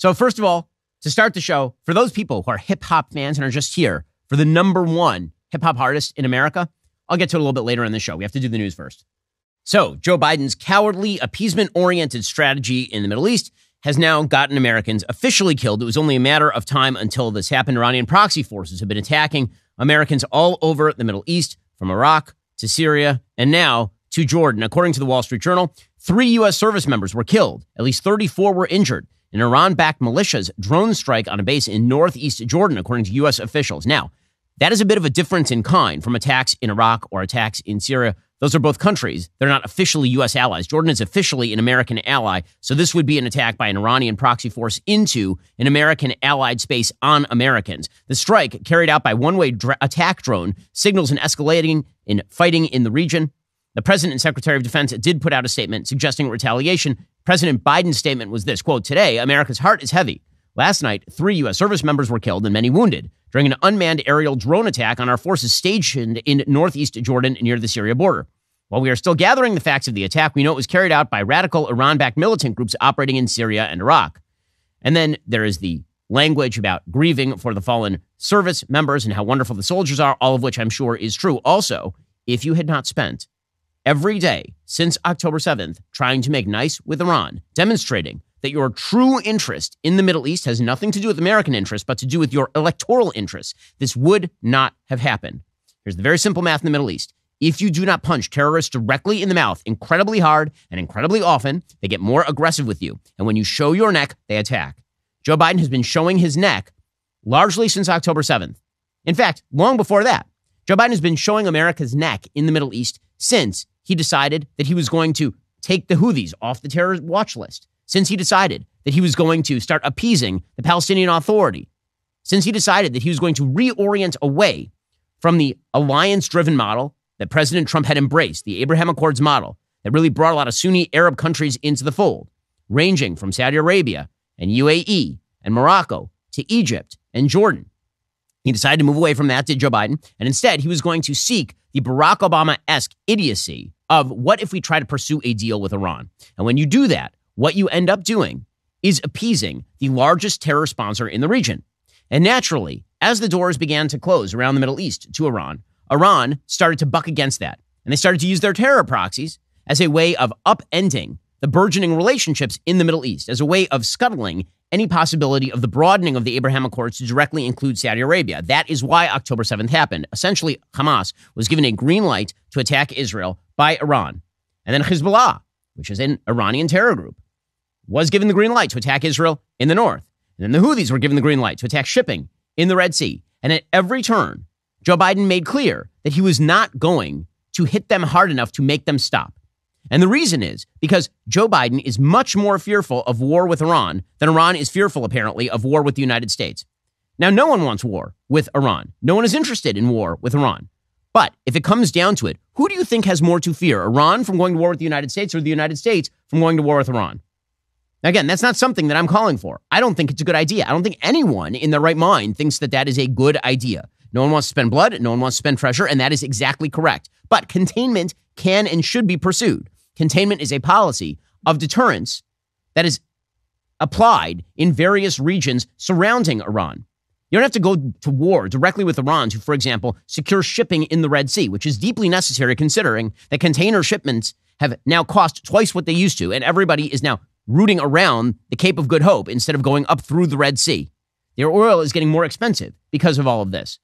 So first of all, to start the show, for those people who are hip hop fans and are just here for the number one hip hop artist in America, I'll get to it a little bit later in the show. We have to do the news first. So Joe Biden's cowardly, appeasement-oriented strategy in the Middle East has now gotten Americans officially killed. It was only a matter of time until this happened. Iranian proxy forces have been attacking Americans all over the Middle East, from Iraq to Syria and now to Jordan. According to the Wall Street Journal, 3 U.S. service members were killed. At least 34 were injured in Iran-backed militias' drone strike on a base in northeast Jordan, according to U.S. officials. Now, that is a bit of a difference in kind from attacks in Iraq or attacks in Syria. Those are both countries. They're not officially U.S. allies. Jordan is officially an American ally. So this would be an attack by an Iranian proxy force into an American allied space on Americans. The strike, carried out by one-way attack drone, signals an escalating in fighting in the region. The president and secretary of defense did put out a statement suggesting retaliation. President Biden's statement was this, quote, "Today, America's heart is heavy. Last night, 3 U.S. service members were killed and many wounded during an unmanned aerial drone attack on our forces stationed in northeast Jordan near the Syria border. While we are still gathering the facts of the attack, we know it was carried out by radical Iran-backed militant groups operating in Syria and Iraq." And then there is the language about grieving for the fallen service members and how wonderful the soldiers are, all of which I'm sure is true. Also, if you had not spent every day since October 7th trying to make nice with Iran, demonstrating that your true interest in the Middle East has nothing to do with American interests, but to do with your electoral interests, this would not have happened. Here's the very simple math in the Middle East. If you do not punch terrorists directly in the mouth incredibly hard and incredibly often, they get more aggressive with you. And when you show your neck, they attack. Joe Biden has been showing his neck largely since October 7th. In fact, long before that, Joe Biden has been showing America's neck in the Middle East since he decided that he was going to take the Houthis off the terrorist watch list, since he decided that he was going to start appeasing the Palestinian Authority, since he decided that he was going to reorient away from the alliance-driven model that President Trump had embraced, the Abraham Accords model that really brought a lot of Sunni Arab countries into the fold, ranging from Saudi Arabia and UAE and Morocco to Egypt and Jordan. He decided to move away from that, did Joe Biden, and instead he was going to seek the Barack Obama-esque idiocy of what if we try to pursue a deal with Iran? And when you do that, what you end up doing is appeasing the largest terror sponsor in the region. And naturally, as the doors began to close around the Middle East to Iran, Iran started to buck against that. And they started to use their terror proxies as a way of upending the burgeoning relationships in the Middle East, as a way of scuttling any possibility of the broadening of the Abraham Accords to directly include Saudi Arabia. That is why October 7th happened. Essentially, Hamas was given a green light to attack Israel by Iran. And then Hezbollah, which is an Iranian terror group, was given the green light to attack Israel in the north. And then the Houthis were given the green light to attack shipping in the Red Sea. And at every turn, Joe Biden made clear that he was not going to hit them hard enough to make them stop. And the reason is because Joe Biden is much more fearful of war with Iran than Iran is fearful, apparently, of war with the United States. Now, no one wants war with Iran. No one is interested in war with Iran. But if it comes down to it, who do you think has more to fear, Iran from going to war with the United States or the United States from going to war with Iran? Again, that's not something that I'm calling for. I don't think it's a good idea. I don't think anyone in their right mind thinks that that is a good idea. No one wants to spend blood. No one wants to spend pressure. And that is exactly correct. But containment can and should be pursued. Containment is a policy of deterrence that is applied in various regions surrounding Iran. You don't have to go to war directly with Iran to, for example, secure shipping in the Red Sea, which is deeply necessary considering that container shipments have now cost twice what they used to, and everybody is now rooting around the Cape of Good Hope instead of going up through the Red Sea. Their oil is getting more expensive because of all of this.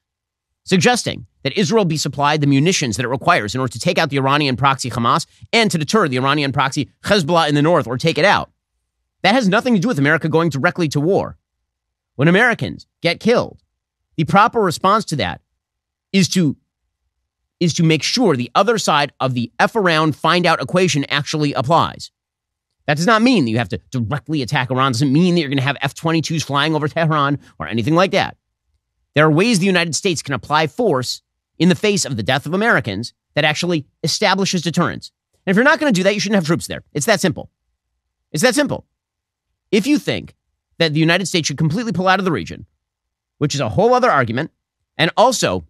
Suggesting that Israel be supplied the munitions that it requires in order to take out the Iranian proxy Hamas and to deter the Iranian proxy Hezbollah in the north or take it out. That has nothing to do with America going directly to war. When Americans get killed, the proper response to that is to make sure the other side of the F around find out equation actually applies. That does not mean that you have to directly attack Iran. It doesn't mean that you're going to have F-22s flying over Tehran or anything like that. There are ways the United States can apply force in the face of the death of Americans that actually establishes deterrence. And if you're not going to do that, you shouldn't have troops there. It's that simple. It's that simple. If you think that the United States should completely pull out of the region, which is a whole other argument, and also,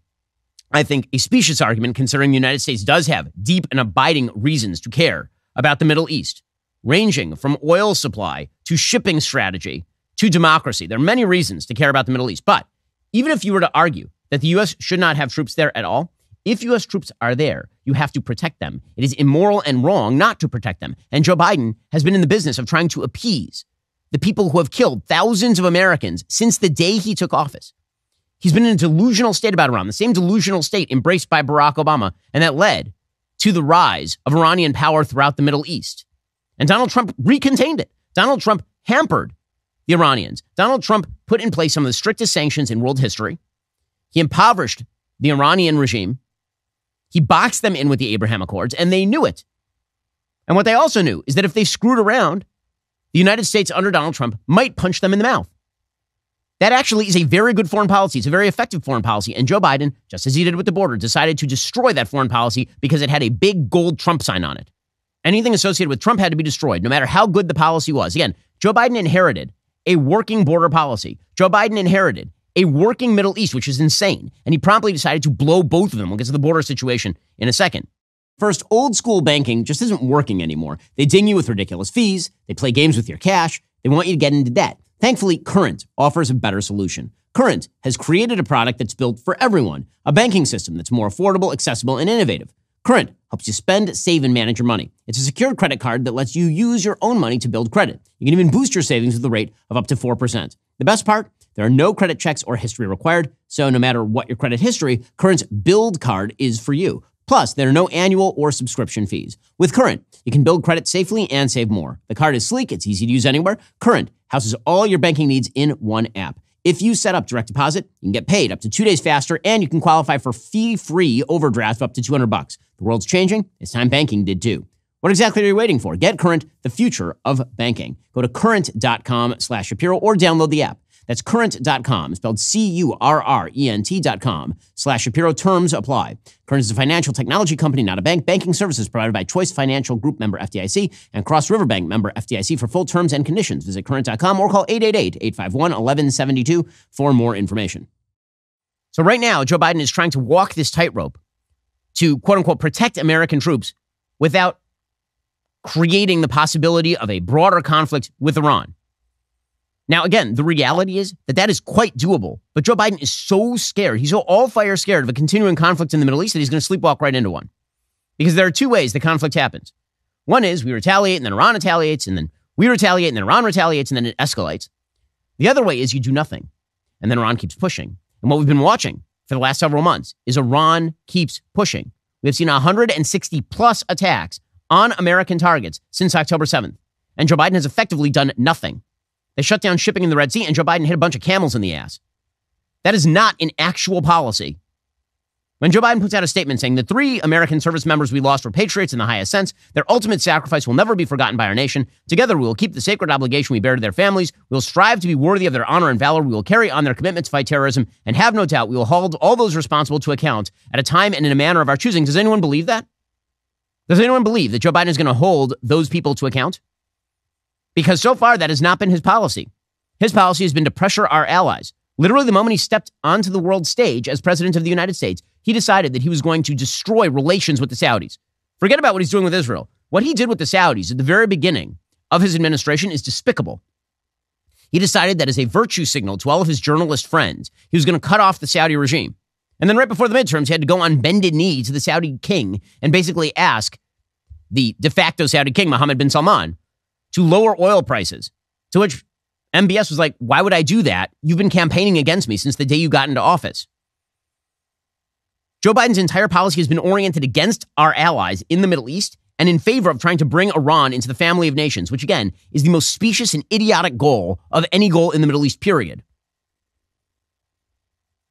I think, a specious argument considering the United States does have deep and abiding reasons to care about the Middle East, ranging from oil supply to shipping strategy to democracy. There are many reasons to care about the Middle East. But even if you were to argue that the U.S. should not have troops there at all, if U.S. troops are there, you have to protect them. It is immoral and wrong not to protect them. And Joe Biden has been in the business of trying to appease the people who have killed thousands of Americans since the day he took office. He's been in a delusional state about Iran, the same delusional state embraced by Barack Obama, and that led to the rise of Iranian power throughout the Middle East. And Donald Trump recontained it. Donald Trump hampered the Iranians. Donald Trump put in place some of the strictest sanctions in world history. He impoverished the Iranian regime. He boxed them in with the Abraham Accords, and they knew it. And what they also knew is that if they screwed around, the United States under Donald Trump might punch them in the mouth. That actually is a very good foreign policy. It's a very effective foreign policy. And Joe Biden, just as he did with the border, decided to destroy that foreign policy because it had a big gold Trump sign on it. Anything associated with Trump had to be destroyed, no matter how good the policy was. Again, Joe Biden inherited a working border policy. Joe Biden inherited a working Middle East, which is insane. And he promptly decided to blow both of them. We'll get to the border situation in a second. First, old school banking just isn't working anymore. They ding you with ridiculous fees. They play games with your cash. They want you to get into debt. Thankfully, Current offers a better solution. Current has created a product that's built for everyone, a banking system that's more affordable, accessible, and innovative. Current helps you spend, save, and manage your money. It's a secured credit card that lets you use your own money to build credit. You can even boost your savings with the rate of up to 4%. The best part? There are no credit checks or history required, so no matter what your credit history, Current's Build Card is for you. Plus, there are no annual or subscription fees. With Current, you can build credit safely and save more. The card is sleek, it's easy to use anywhere. Current houses all your banking needs in one app. If you set up direct deposit, you can get paid up to 2 days faster, and you can qualify for fee-free overdraft up to $200. The world's changing. It's time banking did too. What exactly are you waiting for? Get Current, the future of banking. Go to current.com/Shapiro or download the app. That's current.com, spelled current.com/Shapiro. Terms apply. Current is a financial technology company, not a bank. Banking services provided by Choice Financial Group, member FDIC, and Cross River Bank, member FDIC. For full terms and conditions, visit current.com or call 888-851-1172 for more information. So right now, Joe Biden is trying to walk this tightrope to, quote unquote, protect American troops without creating the possibility of a broader conflict with Iran. Now, again, the reality is that that is quite doable. But Joe Biden is so scared. He's so all-fire scared of a continuing conflict in the Middle East that he's going to sleepwalk right into one. Because there are two ways the conflict happens. One is we retaliate, and then Iran retaliates, and then we retaliate, and then Iran retaliates, and then it escalates. The other way is you do nothing, and then Iran keeps pushing. And what we've been watching for the last several months is Iran keeps pushing. We've seen 160-plus attacks on American targets since October 7th. And Joe Biden has effectively done nothing. They shut down shipping in the Red Sea, and Joe Biden hit a bunch of camels in the ass. That is not an actual policy. When Joe Biden puts out a statement saying the 3 American service members we lost were patriots in the highest sense, their ultimate sacrifice will never be forgotten by our nation. Together, we will keep the sacred obligation we bear to their families. We will strive to be worthy of their honor and valor. We will carry on their commitment to fight terrorism. And have no doubt, we will hold all those responsible to account at a time and in a manner of our choosing. Does anyone believe that? Does anyone believe that Joe Biden is going to hold those people to account? Because so far, that has not been his policy. His policy has been to pressure our allies. Literally, the moment he stepped onto the world stage as president of the United States, he decided that he was going to destroy relations with the Saudis. Forget about what he's doing with Israel. What he did with the Saudis at the very beginning of his administration is despicable. He decided that as a virtue signal to all of his journalist friends, he was going to cut off the Saudi regime. And then right before the midterms, he had to go on bended knee to the Saudi king and basically ask the de facto Saudi king, Mohammed bin Salman, to lower oil prices, to which MBS was like, why would I do that? You've been campaigning against me since the day you got into office. Joe Biden's entire policy has been oriented against our allies in the Middle East and in favor of trying to bring Iran into the family of nations, which again is the most specious and idiotic goal of any goal in the Middle East, period.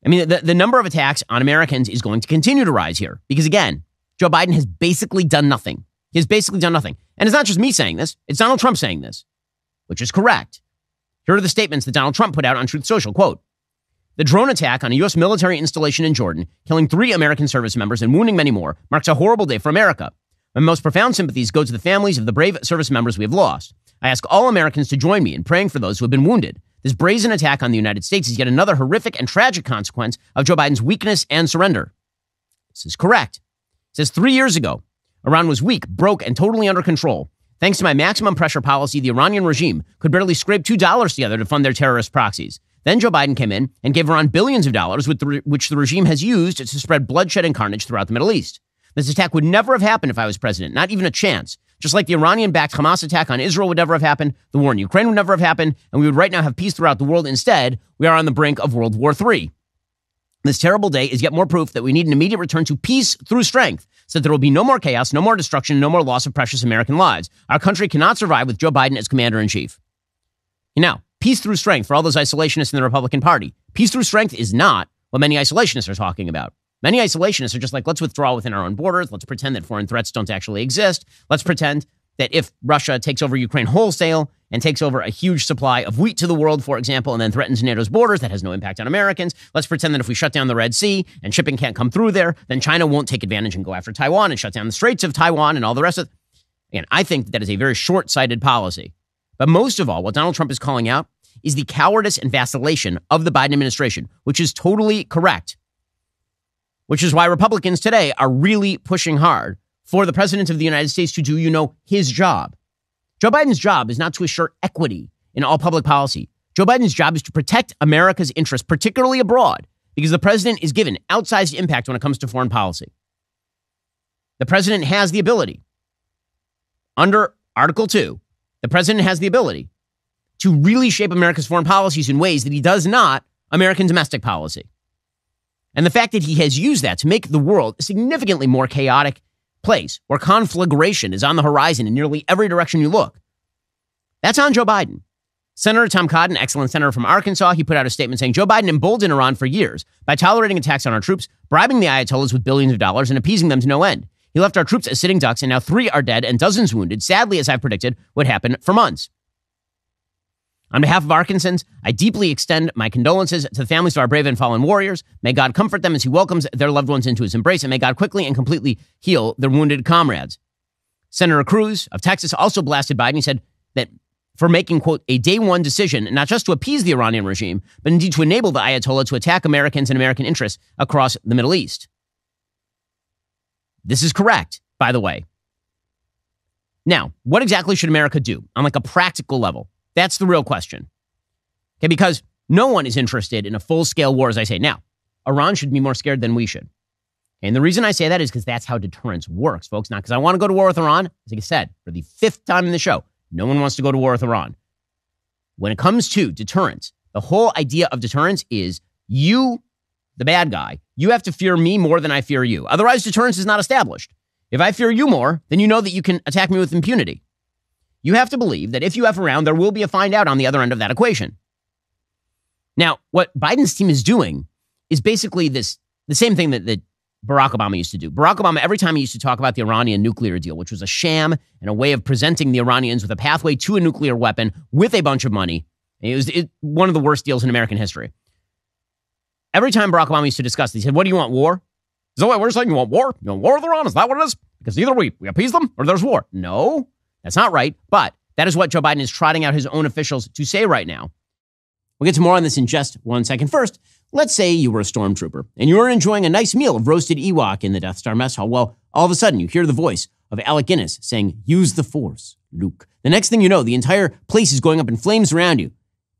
I mean, the number of attacks on Americans is going to continue to rise here because again, Joe Biden has basically done nothing. He has basically done nothing. And it's not just me saying this. It's Donald Trump saying this, which is correct. Here are the statements that Donald Trump put out on Truth Social. Quote, the drone attack on a U.S. military installation in Jordan, killing 3 American service members and wounding many more, marks a horrible day for America. My most profound sympathies go to the families of the brave service members we have lost. I ask all Americans to join me in praying for those who have been wounded. This brazen attack on the United States is yet another horrific and tragic consequence of Joe Biden's weakness and surrender. This is correct. It says 3 years ago, Iran was weak, broke, and totally under control. Thanks to my maximum pressure policy, the Iranian regime could barely scrape $2 together to fund their terrorist proxies. Then Joe Biden came in and gave Iran billions of dollars, which the regime has used to spread bloodshed and carnage throughout the Middle East. This attack would never have happened if I was president, not even a chance. Just like the Iranian-backed Hamas attack on Israel would never have happened, the war in Ukraine would never have happened, and we would right now have peace throughout the world. Instead, we are on the brink of World War III. This terrible day is yet more proof that we need an immediate return to peace through strength, so that there will be no more chaos, no more destruction, no more loss of precious American lives. Our country cannot survive with Joe Biden as commander-in-chief. Now, peace through strength for all those isolationists in the Republican Party. Peace through strength is not what many isolationists are talking about. Many isolationists are just like, let's withdraw within our own borders. Let's pretend that foreign threats don't actually exist. Let's pretend that if Russia takes over Ukraine wholesale and takes over a huge supply of wheat to the world, for example, and then threatens NATO's borders, that has no impact on Americans. Let's pretend that if we shut down the Red Sea and shipping can't come through there, then China won't take advantage and go after Taiwan and shut down the Straits of Taiwan and all the rest of it. And I think that is a very short-sighted policy. But most of all, what Donald Trump is calling out is the cowardice and vacillation of the Biden administration, which is totally correct, which is why Republicans today are really pushing hard for the president of the United States to do, his job. Joe Biden's job is not to assure equity in all public policy. Joe Biden's job is to protect America's interests, particularly abroad, because the president is given outsized impact when it comes to foreign policy. The president has the ability, under Article 2, the president has the ability to really shape America's foreign policies in ways that he does not American domestic policy. And the fact that he has used that to make the world a significantly more chaotic place where conflagration is on the horizon in nearly every direction you look, that's on Joe Biden. Senator Tom Cotton, excellent senator from Arkansas, he put out a statement saying, Joe Biden emboldened Iran for years by tolerating attacks on our troops, bribing the Ayatollahs with billions of dollars, and appeasing them to no end. He left our troops as sitting ducks, and now 3 are dead and dozens wounded, sadly, as I've predicted, would happen for months. On behalf of Arkansans, I deeply extend my condolences to the families of our brave and fallen warriors. May God comfort them as he welcomes their loved ones into his embrace, and may God quickly and completely heal their wounded comrades. Senator Cruz of Texas also blasted Biden. He said that for making, quote, a day one decision, not just to appease the Iranian regime, but indeed to enable the Ayatollah to attack Americans and American interests across the Middle East. This is correct, by the way. Now, what exactly should America do on like a practical level? That's the real question. Okay, because no one is interested in a full-scale war, as I say. Now, Iran should be more scared than we should. And the reason I say that is because that's how deterrence works, folks. Not because I want to go to war with Iran. As I said, for the 5th time in the show, no one wants to go to war with Iran. When it comes to deterrence, the whole idea of deterrence is you, the bad guy, you have to fear me more than I fear you. Otherwise, deterrence is not established. If I fear you more, then you know that you can attack me with impunity. You have to believe that if you F around, there will be a find out on the other end of that equation. Now, what Biden's team is doing is basically the same thing that Barack Obama used to do. Barack Obama, every time he used to talk about the Iranian nuclear deal, which was a sham and a way of presenting the Iranians with a pathway to a nuclear weapon with a bunch of money. And it was one of the worst deals in American history. Every time Barack Obama used to discuss this, he said, what do you want, war? Is that what we're saying? You want war? You want war with Iran? Is that what it is? Because either we appease them or there's war. No. That's not right, but that is what Joe Biden is trotting out his own officials to say right now. We'll get to more on this in just one second. First, let's say you were a stormtrooper and you were enjoying a nice meal of roasted Ewok in the Death Star mess hall. Well, all of a sudden you hear the voice of Alec Guinness saying, use the force, Luke. The next thing you know, the entire place is going up in flames around you.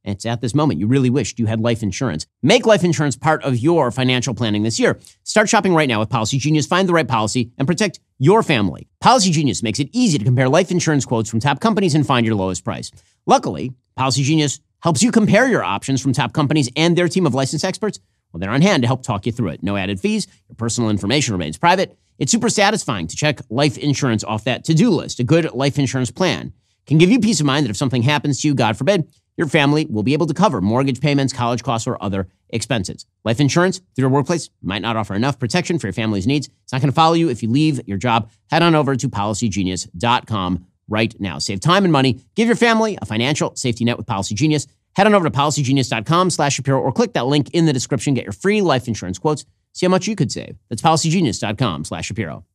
And it's at this moment you really wished you had life insurance. Make life insurance part of your financial planning this year. Start shopping right now with Policygenius. Find the right policy and protect your family. Policygenius makes it easy to compare life insurance quotes from top companies and find your lowest price. Luckily, Policygenius helps you compare your options from top companies, and their team of licensed experts, well, they're on hand to help talk you through it. No added fees. Your personal information remains private. It's super satisfying to check life insurance off that to-do list. A good life insurance plan can give you peace of mind that if something happens to you, God forbid, your family will be able to cover mortgage payments, college costs, or other expenses. Life insurance through your workplace might not offer enough protection for your family's needs. It's not going to follow you if you leave your job. Head on over to PolicyGenius.com right now. Save time and money. Give your family a financial safety net with PolicyGenius. Head on over to PolicyGenius.com/Shapiro or click that link in the description. Get your free life insurance quotes. See how much you could save. That's PolicyGenius.com/Shapiro.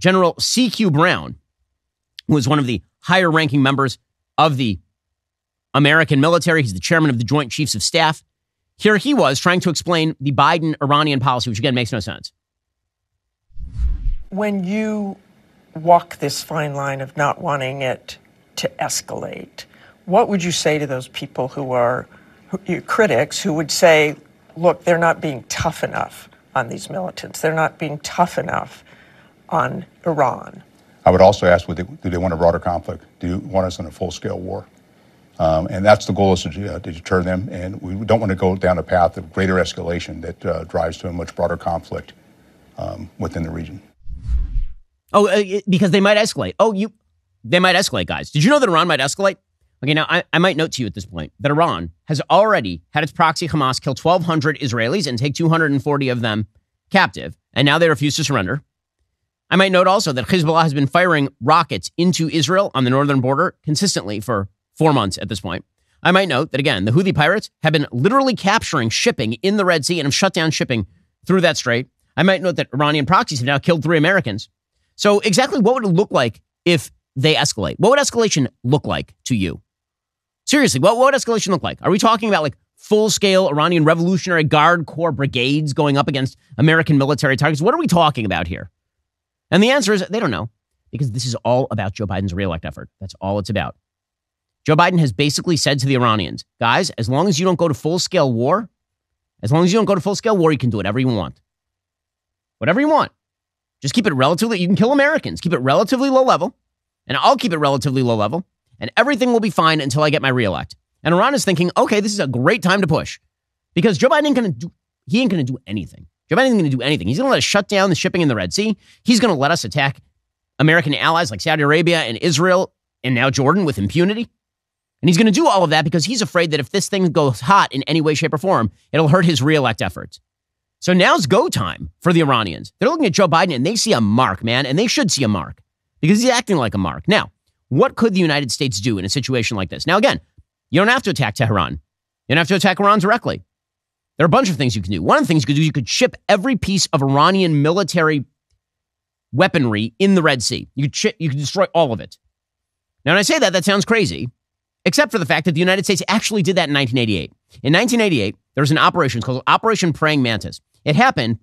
General C.Q. Brown, who was one of the higher ranking members of the American military. He's the chairman of the Joint Chiefs of Staff. Here he was trying to explain the Biden-Iranian policy, which again makes no sense. When you walk this fine line of not wanting it to escalate. What would you say to those people who are your critics who would say, look, they're not being tough enough on these militants. They're not being tough enough on Iran. I would also ask, do they want a broader conflict? Do you want us in a full-scale war? And that's the goal, is to deter them. And we don't want to go down a path of greater escalation that drives to a much broader conflict within the region. Oh, because they might escalate. They might escalate, guys. Did you know that Iran might escalate? Okay, now, I might note to you at this point that Iran has already had its proxy Hamas kill 1,200 Israelis and take 240 of them captive, and now they refuse to surrender. I might note also that Hezbollah has been firing rockets into Israel on the northern border consistently for 4 months at this point. I might note that, again, the Houthi pirates have been literally capturing shipping in the Red Sea and have shut down shipping through that strait. I might note that Iranian proxies have now killed 3 Americans. So exactly what would it look like if they escalate? What would escalation look like to you? Seriously, what would escalation look like? Are we talking about like full-scale Iranian Revolutionary Guard Corps brigades going up against American military targets? What are we talking about here? And the answer is they don't know, because this is all about Joe Biden's reelect effort. That's all it's about. Joe Biden has basically said to the Iranians, guys, as long as you don't go to full-scale war, you can do whatever you want. Whatever you want. Just keep it relatively, you can kill Americans, keep it relatively low level, and I'll keep it relatively low level, and everything will be fine until I get my reelect. And Iran is thinking, okay, this is a great time to push, because Joe Biden ain't going to do anything. Joe Biden isn't going to do anything. He's going to let us shut down the shipping in the Red Sea. He's going to let us attack American allies like Saudi Arabia and Israel and now Jordan with impunity. And he's going to do all of that because he's afraid that if this thing goes hot in any way, shape, or form, it'll hurt his reelect efforts. So now's go time for the Iranians. They're looking at Joe Biden and they see a mark, man, and they should see a mark because he's acting like a mark. Now, what could the United States do in a situation like this? Now, again, you don't have to attack Tehran. You don't have to attack Iran directly. There are a bunch of things you can do. One of the things you could do, you could ship every piece of Iranian military weaponry in the Red Sea. You could destroy all of it. Now, when I say that, that sounds crazy, except for the fact that the United States actually did that in 1988. In 1988, there was an operation called Operation Praying Mantis. It happened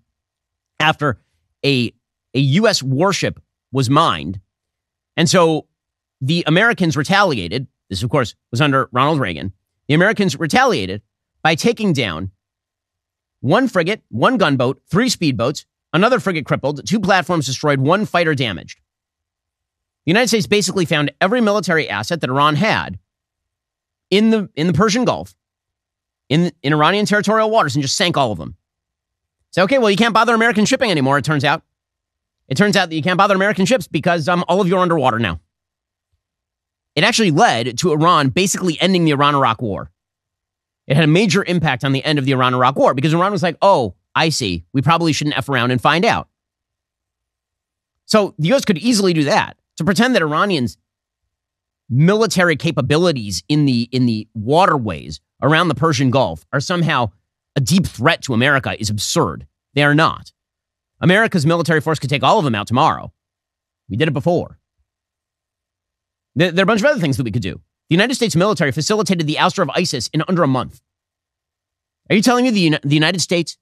after a U.S. warship was mined. And so the Americans retaliated. This, of course, was under Ronald Reagan. The Americans retaliated by taking down 1 frigate, 1 gunboat, 3 speedboats, another frigate crippled, 2 platforms destroyed, 1 fighter damaged. The United States basically found every military asset that Iran had in the Persian Gulf, in Iranian territorial waters, and just sank all of them. So, okay, well, you can't bother American shipping anymore, it turns out. It turns out that you can't bother American ships because all of you are underwater now. It actually led to Iran basically ending the Iran-Iraq war. It had a major impact on the end of the Iran-Iraq war because Iran was like, oh, I see. We probably shouldn't F around and find out. So the U.S. could easily do that, to pretend that Iranians' military capabilities in the waterways around the Persian Gulf are somehow a deep threat to America is absurd. They are not. America's military force could take all of them out tomorrow. We did it before. There are a bunch of other things that we could do. The United States military facilitated the ouster of ISIS in under a month. Are you telling me the United States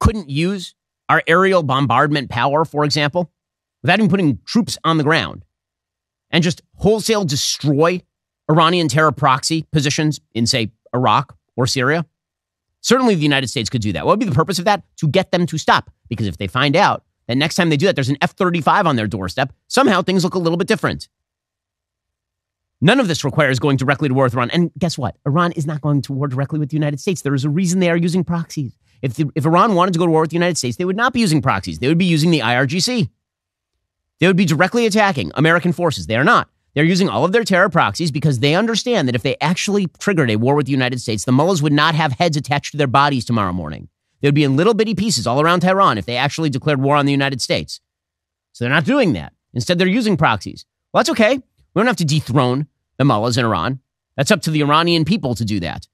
couldn't use our aerial bombardment power, for example, without even putting troops on the ground and just wholesale destroy Iranian terror proxy positions in, say, Iraq or Syria? Certainly the United States could do that. What would be the purpose of that? To get them to stop. Because if they find out that next time they do that, there's an F-35 on their doorstep, somehow things look a little bit different. None of this requires going directly to war with Iran. And guess what? Iran is not going to war directly with the United States. There is a reason they are using proxies. If Iran wanted to go to war with the United States, they would not be using proxies. They would be using the IRGC. They would be directly attacking American forces. They are not. They're using all of their terror proxies because they understand that if they actually triggered a war with the United States, the mullahs would not have heads attached to their bodies tomorrow morning. They would be in little bitty pieces all around Tehran if they actually declared war on the United States. So they're not doing that. Instead, they're using proxies. Well, that's okay. We don't have to dethrone the mullahs in Iran. That's up to the Iranian people to do that.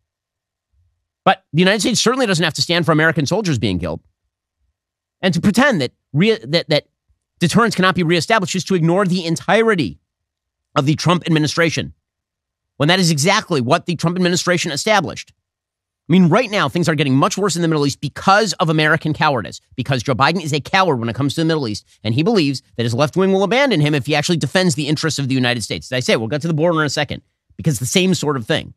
But the United States certainly doesn't have to stand for American soldiers being killed. And to pretend that deterrence cannot be reestablished is to ignore the entirety of the Trump administration, when that is exactly what the Trump administration established. I mean, right now, things are getting much worse in the Middle East because of American cowardice, because Joe Biden is a coward when it comes to the Middle East, and he believes that his left wing will abandon him if he actually defends the interests of the United States. As I say, we'll get to the border in a second, because the same sort of thing.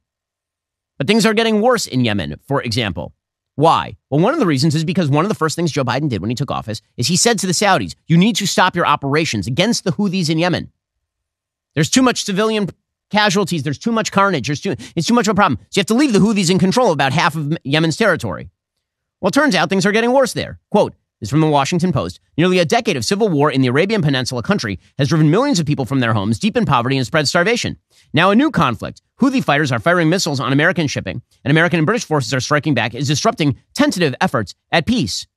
But things are getting worse in Yemen, for example. Why? Well, one of the reasons is because one of the first things Joe Biden did when he took office is he said to the Saudis, you need to stop your operations against the Houthis in Yemen. There's too much civilian casualties, there's too much carnage, it's too much of a problem. So you have to leave the Houthis in control of about half of Yemen's territory. Well, it turns out things are getting worse there. Quote, this is from the Washington Post. Nearly a decade of civil war in the Arabian Peninsula country has driven millions of people from their homes deep in poverty and spread starvation. Now a new conflict. Houthi fighters are firing missiles on American shipping, and American and British forces are striking back, is disrupting tentative efforts at peace.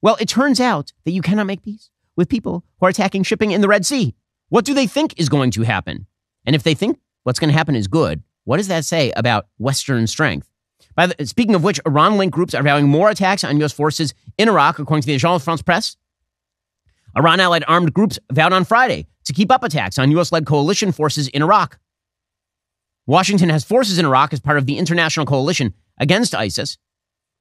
Well, it turns out that you cannot make peace with people who are attacking shipping in the Red Sea. What do they think is going to happen? And if they think what's going to happen is good, what does that say about Western strength? Speaking of which, Iran-linked groups are vowing more attacks on U.S. forces in Iraq, according to the Agence France-Presse. Iran-allied armed groups vowed on Friday to keep up attacks on U.S.-led coalition forces in Iraq. Washington has forces in Iraq as part of the international coalition against ISIS.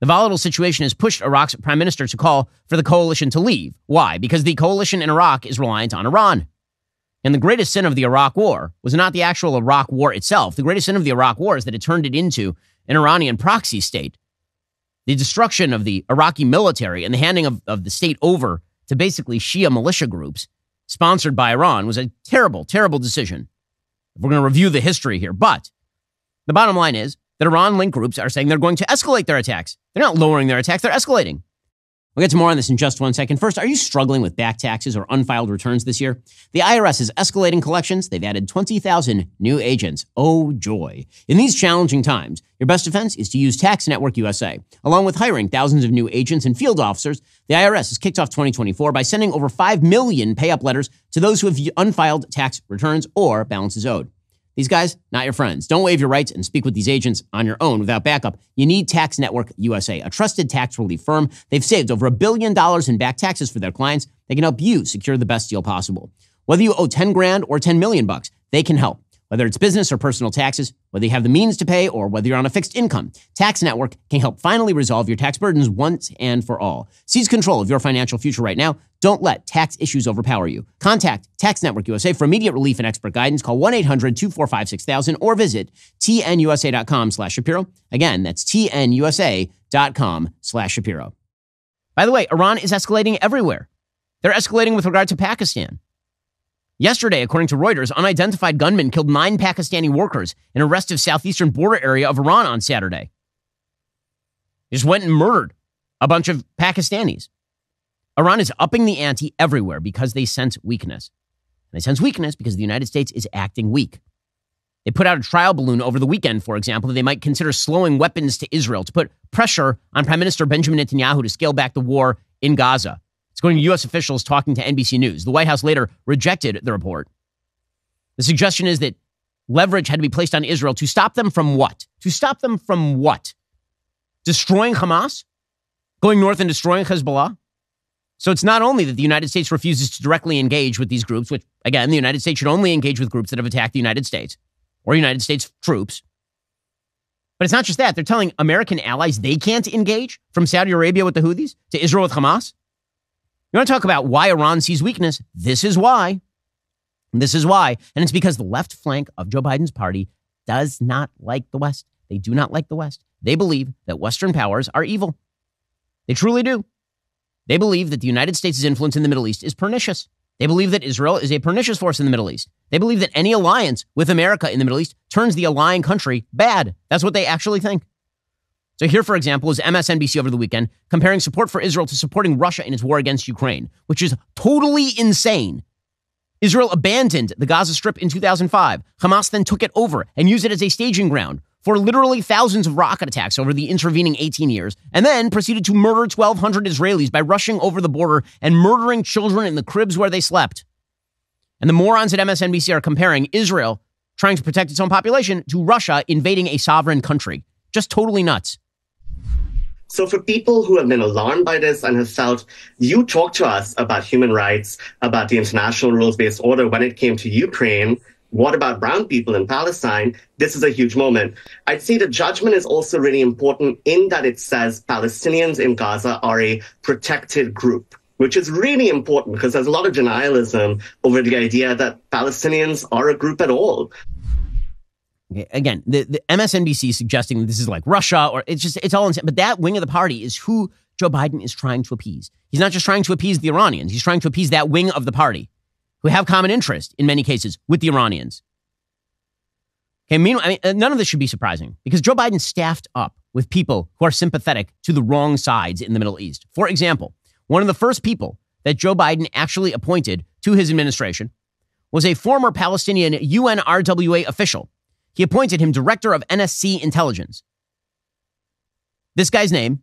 The volatile situation has pushed Iraq's prime minister to call for the coalition to leave. Why? Because the coalition in Iraq is reliant on Iran. And the greatest sin of the Iraq war was not the actual Iraq war itself. The greatest sin of the Iraq war is that it turned it into an Iranian proxy state. The destruction of the Iraqi military and the handing of the state over to basically Shia militia groups sponsored by Iran was a terrible, terrible decision. We're going to review the history here, but the bottom line is that Iran-linked groups are saying they're going to escalate their attacks. They're not lowering their attacks, they're escalating. We'll get to more on this in just one second. First, are you struggling with back taxes or unfiled returns this year? The IRS is escalating collections. They've added 20,000 new agents. Oh, joy. In these challenging times, your best defense is to use Tax Network USA. Along with hiring thousands of new agents and field officers, the IRS has kicked off 2024 by sending over 5 million pay-up letters to those who have unfiled tax returns or balances owed. These guys, not your friends. Don't waive your rights and speak with these agents on your own without backup. You need Tax Network USA, a trusted tax relief firm. They've saved over $1 billion in back taxes for their clients. They can help you secure the best deal possible. Whether you owe 10 grand or 10 million bucks, they can help. Whether it's business or personal taxes, whether you have the means to pay or whether you're on a fixed income, Tax Network can help finally resolve your tax burdens once and for all. Seize control of your financial future right now. Don't let tax issues overpower you. Contact Tax Network USA for immediate relief and expert guidance. Call 1-800-245-6000 or visit tnusa.com/Shapiro. Again, that's tnusa.com/Shapiro. By the way, Iran is escalating everywhere. They're escalating with regard to Pakistan. Yesterday, according to Reuters, unidentified gunmen killed 9 Pakistani workers in a restive southeastern border area of Iran on Saturday. They just went and murdered a bunch of Pakistanis. Iran is upping the ante everywhere because they sense weakness. And they sense weakness because the United States is acting weak. They put out a trial balloon over the weekend, for example, that they might consider slowing weapons to Israel to put pressure on Prime Minister Benjamin Netanyahu to scale back the war in Gaza. It's going to U.S. officials talking to NBC News. The White House later rejected the report. The suggestion is that leverage had to be placed on Israel to stop them from what? To stop them from what? Destroying Hamas? Going north and destroying Hezbollah? So it's not only that the United States refuses to directly engage with these groups, which, again, the United States should only engage with groups that have attacked the United States or United States troops. But it's not just that. They're telling American allies they can't engage, from Saudi Arabia with the Houthis to Israel with Hamas. You want to talk about why Iran sees weakness? This is why. This is why. And it's because the left flank of Joe Biden's party does not like the West. They do not like the West. They believe that Western powers are evil. They truly do. They believe that the United States' influence in the Middle East is pernicious. They believe that Israel is a pernicious force in the Middle East. They believe that any alliance with America in the Middle East turns the allying country bad. That's what they actually think. So here, for example, is MSNBC over the weekend comparing support for Israel to supporting Russia in its war against Ukraine, which is totally insane. Israel abandoned the Gaza Strip in 2005. Hamas then took it over and used it as a staging ground for literally thousands of rocket attacks over the intervening 18 years, and then proceeded to murder 1,200 Israelis by rushing over the border and murdering children in the cribs where they slept. And the morons at MSNBC are comparing Israel trying to protect its own population to Russia invading a sovereign country. Just totally nuts. So for people who have been alarmed by this and have felt, you talked to us about human rights, about the international rules-based order when it came to Ukraine, what about brown people in Palestine? This is a huge moment. I'd say the judgment is also really important in that it says Palestinians in Gaza are a protected group, which is really important because there's a lot of denialism over the idea that Palestinians are a group at all. Again, the MSNBC suggesting this is like Russia, or it's all insane. But that wing of the party is who Joe Biden is trying to appease. He's not just trying to appease the Iranians. He's trying to appease that wing of the party who have common interest, in many cases, with the Iranians. Okay, meanwhile, I mean, none of this should be surprising because Joe Biden staffed up with people who are sympathetic to the wrong sides in the Middle East. For example, one of the first people that Joe Biden actually appointed to his administration was a former Palestinian UNRWA official. He appointed him director of NSC intelligence. This guy's name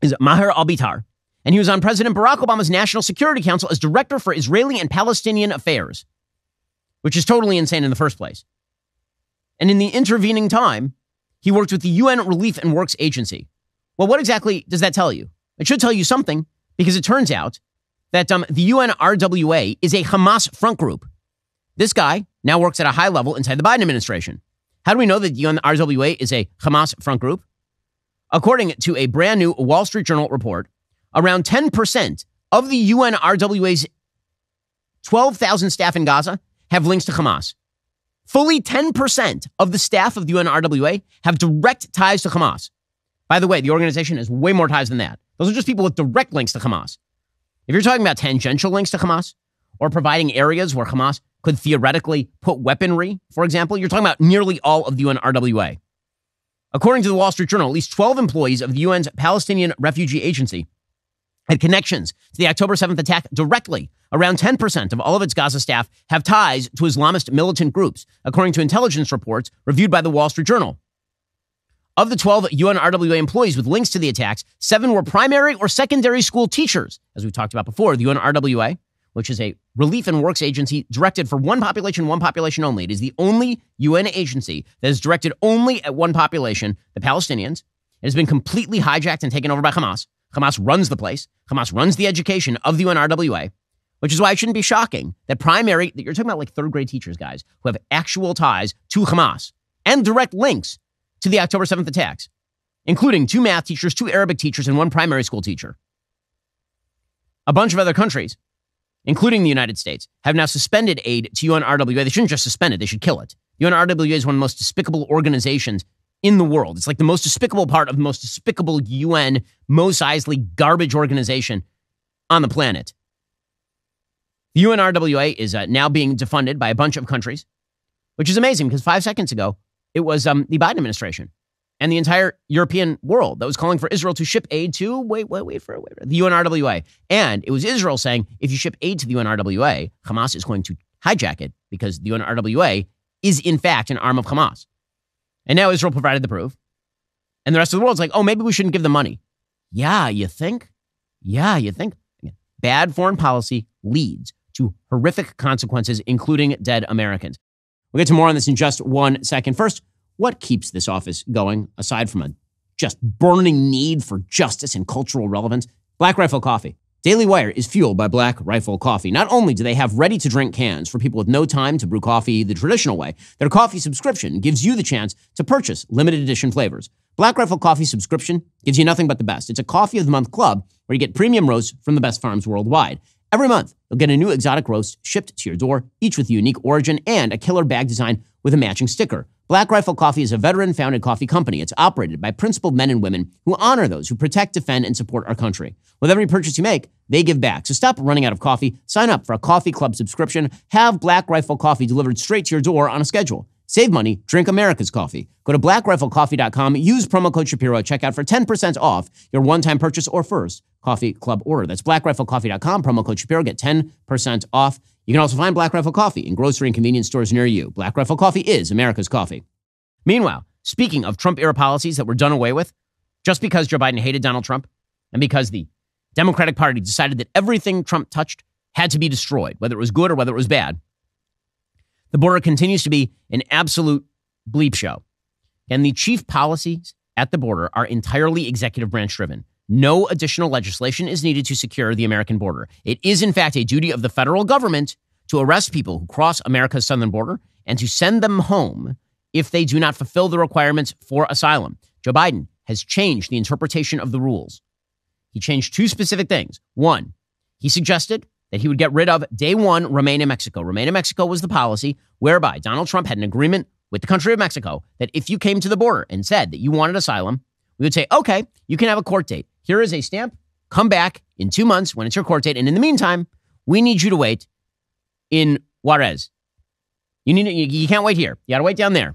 is Maher al-Bitar, and he was on President Barack Obama's National Security Council as director for Israeli and Palestinian affairs, which is totally insane in the first place. And in the intervening time, he worked with the UN Relief and Works Agency. Well, what exactly does that tell you? It should tell you something, because it turns out that the UNRWA is a Hamas front group. This guy now works at a high level inside the Biden administration. How do we know that the UNRWA is a Hamas front group? According to a brand new Wall Street Journal report, around 10% of the UNRWA's 12,000 staff in Gaza have links to Hamas. Fully 10% of the staff of the UNRWA have direct ties to Hamas. By the way, the organization has way more ties than that. Those are just people with direct links to Hamas. If you're talking about tangential links to Hamas or providing areas where Hamas could theoretically put weaponry, for example, you're talking about nearly all of the UNRWA. According to the Wall Street Journal, at least 12 employees of the UN's Palestinian Refugee Agency had connections to the October 7th attack directly. Around 10% of all of its Gaza staff have ties to Islamist militant groups, according to intelligence reports reviewed by the Wall Street Journal. Of the 12 UNRWA employees with links to the attacks, 7 were primary or secondary school teachers. As we've talked about before, the UNRWA, which is a relief and works agency directed for one population only. It is the only UN agency that is directed only at one population, the Palestinians. It has been completely hijacked and taken over by Hamas. Hamas runs the place. Hamas runs the education of the UNRWA, which is why it shouldn't be shocking that that you're talking about like third grade teachers, guys, who have actual ties to Hamas and direct links to the October 7th attacks, including 2 math teachers, 2 Arabic teachers, and 1 primary school teacher. A bunch of other countries, including the United States, have now suspended aid to UNRWA. They shouldn't just suspend it, they should kill it. UNRWA is one of the most despicable organizations in the world. It's like the most despicable part of the most despicable UN, Mos Eisley garbage organization on the planet. The UNRWA is now being defunded by a bunch of countries, which is amazing because 5 seconds ago, it was the Biden administration and the entire European world that was calling for Israel to ship aid to, the UNRWA. And it was Israel saying, if you ship aid to the UNRWA, Hamas is going to hijack it because the UNRWA is in fact an arm of Hamas. And now Israel provided the proof. And the rest of the world's like, oh, maybe we shouldn't give them money. Yeah, you think? Bad foreign policy leads to horrific consequences, including dead Americans. We'll get to more on this in just one second. First, what keeps this office going, aside from a just burning need for justice and cultural relevance? Black Rifle Coffee. Daily Wire is fueled by Black Rifle Coffee. Not only do they have ready-to-drink cans for people with no time to brew coffee the traditional way, their coffee subscription gives you the chance to purchase limited-edition flavors. Black Rifle Coffee subscription gives you nothing but the best. It's a Coffee of the Month club where you get premium roasts from the best farms worldwide. Every month, you'll get a new exotic roast shipped to your door, each with a unique origin and a killer bag design with a matching sticker. Black Rifle Coffee is a veteran-founded coffee company. It's operated by principled men and women who honor those who protect, defend, and support our country. With every purchase you make, they give back. So stop running out of coffee. Sign up for a coffee club subscription. Have Black Rifle Coffee delivered straight to your door on a schedule. Save money, drink America's coffee. Go to blackriflecoffee.com, use promo code Shapiro at checkout for 10% off your one-time purchase or first coffee club order. That's blackriflecoffee.com, promo code Shapiro, get 10% off. You can also find Black Rifle Coffee in grocery and convenience stores near you. Black Rifle Coffee is America's coffee. Meanwhile, speaking of Trump-era policies that were done away with, just because Joe Biden hated Donald Trump and because the Democratic Party decided that everything Trump touched had to be destroyed, whether it was good or whether it was bad, the border continues to be an absolute bleep show. And the chief policies at the border are entirely executive branch driven. No additional legislation is needed to secure the American border. It is, in fact, a duty of the federal government to arrest people who cross America's southern border and to send them home if they do not fulfill the requirements for asylum. Joe Biden has changed the interpretation of the rules. He changed two specific things. One, he suggested that he would get rid of day one, remain in Mexico. Remain in Mexico was the policy whereby Donald Trump had an agreement with the country of Mexico that if you came to the border and said that you wanted asylum, we would say, okay, you can have a court date. Here is a stamp. Come back in 2 months when it's your court date. And in the meantime, we need you to wait in Juarez. You can't wait here. You got to wait down there.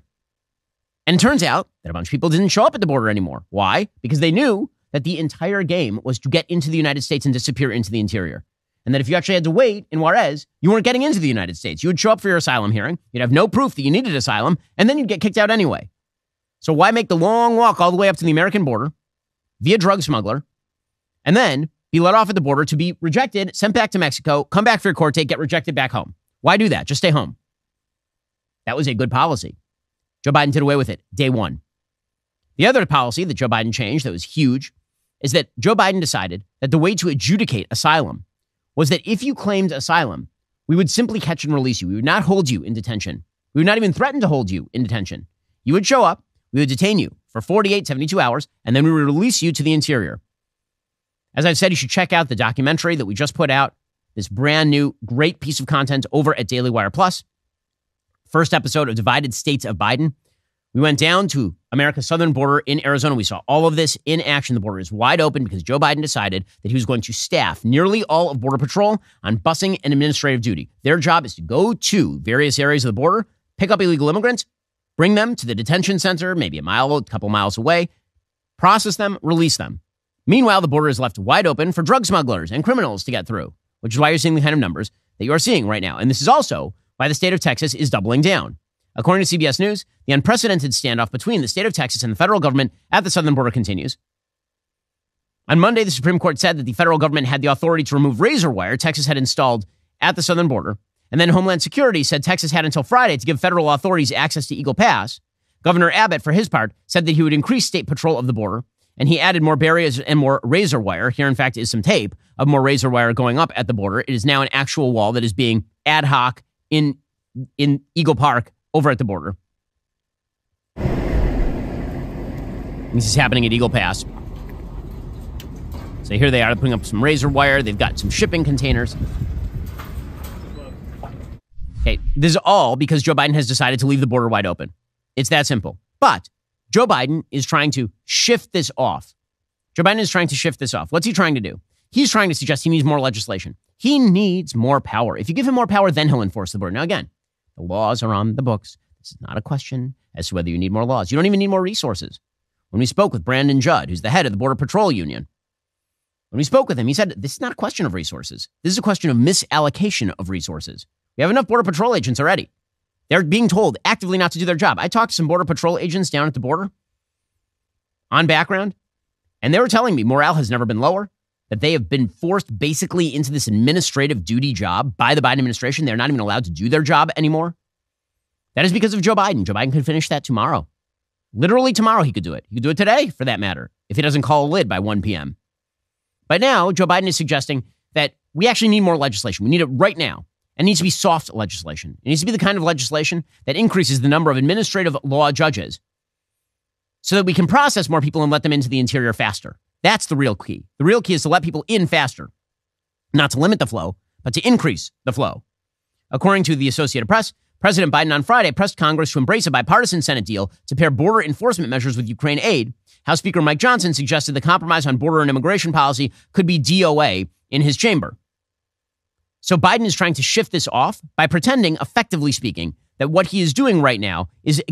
And it turns out that a bunch of people didn't show up at the border anymore. Why? Because they knew that the entire game was to get into the United States and disappear into the interior. And that if you actually had to wait in Juarez, you weren't getting into the United States. You would show up for your asylum hearing. You'd have no proof that you needed asylum, and then you'd get kicked out anyway. So why make the long walk all the way up to the American border via drug smuggler and then be let off at the border to be rejected, sent back to Mexico, come back for your court date, get rejected back home? Why do that? Just stay home. That was a good policy. Joe Biden did away with it day one. The other policy that Joe Biden changed that was huge is that Joe Biden decided that the way to adjudicate asylum was that if you claimed asylum, we would simply catch and release you. We would not hold you in detention. We would not even threaten to hold you in detention. You would show up, we would detain you for 48, 72 hours, and then we would release you to the interior. As I've said, you should check out the documentary that we just put out, this brand new, great piece of content over at Daily Wire Plus. First episode of Divided States of Biden. We went down to America's southern border in Arizona. We saw all of this in action. The border is wide open because Joe Biden decided that he was going to staff nearly all of Border Patrol on busing and administrative duty. Their job is to go to various areas of the border, pick up illegal immigrants, bring them to the detention center, maybe a mile, a couple miles away, process them, release them. Meanwhile, the border is left wide open for drug smugglers and criminals to get through, which is why you're seeing the kind of numbers that you are seeing right now. And this is also why the state of Texas is doubling down. According to CBS News, the unprecedented standoff between the state of Texas and the federal government at the southern border continues. On Monday, the Supreme Court said that the federal government had the authority to remove razor wire Texas had installed at the southern border. And then Homeland Security said Texas had until Friday to give federal authorities access to Eagle Pass. Governor Abbott, for his part, said that he would increase state patrol of the border. And he added more barriers and more razor wire. Here, in fact, is some tape of more razor wire going up at the border. It is now an actual wall that is being ad hoc in Eagle Park over at the border. This is happening at Eagle Pass. So here they are putting up some razor wire. They've got some shipping containers. Okay, this is all because Joe Biden has decided to leave the border wide open. It's that simple. But Joe Biden is trying to shift this off. Joe Biden is trying to shift this off. What's he trying to do? He's trying to suggest he needs more legislation. He needs more power. If you give him more power, then he'll enforce the border. Now, again, the laws are on the books. This is not a question as to whether you need more laws. You don't even need more resources. When we spoke with Brandon Judd, who's the head of the Border Patrol Union, when we spoke with him, he said, this is not a question of resources. This is a question of misallocation of resources. We have enough Border Patrol agents already. They're being told actively not to do their job. I talked to some Border Patrol agents down at the border on background, and they were telling me morale has never been lower, that they have been forced basically into this administrative duty job by the Biden administration. They're not even allowed to do their job anymore. That is because of Joe Biden. Joe Biden could finish that tomorrow. Literally tomorrow he could do it. He could do it today, for that matter, if he doesn't call a lid by 1 p.m. But now Joe Biden is suggesting that we actually need more legislation. We need it right now. It needs to be soft legislation. It needs to be the kind of legislation that increases the number of administrative law judges so that we can process more people and let them into the interior faster. That's the real key. The real key is to let people in faster, not to limit the flow, but to increase the flow. According to the Associated Press, President Biden on Friday pressed Congress to embrace a bipartisan Senate deal to pair border enforcement measures with Ukraine aid. House Speaker Mike Johnson suggested the compromise on border and immigration policy could be DOA in his chamber. So Biden is trying to shift this off by pretending, effectively speaking, that what he is doing right now is